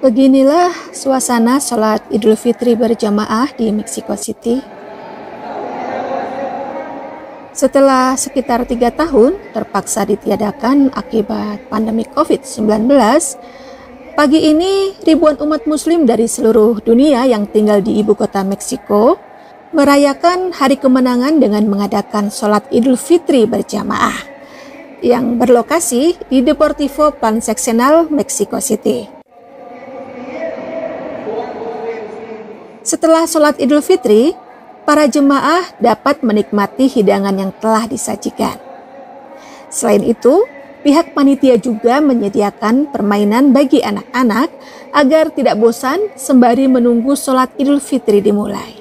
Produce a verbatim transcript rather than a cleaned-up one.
Beginilah suasana sholat Idul Fitri berjamaah di Mexico City. Setelah sekitar tiga tahun terpaksa ditiadakan akibat pandemi COVID sembilan belas, pagi ini ribuan umat muslim dari seluruh dunia yang tinggal di ibu kota Meksiko merayakan hari kemenangan dengan mengadakan sholat Idul Fitri berjamaah yang berlokasi di Deportivo Panseccional, Mexico City. Setelah sholat Idul Fitri, para jemaah dapat menikmati hidangan yang telah disajikan. Selain itu, pihak panitia juga menyediakan permainan bagi anak-anak agar tidak bosan sembari menunggu sholat Idul Fitri dimulai.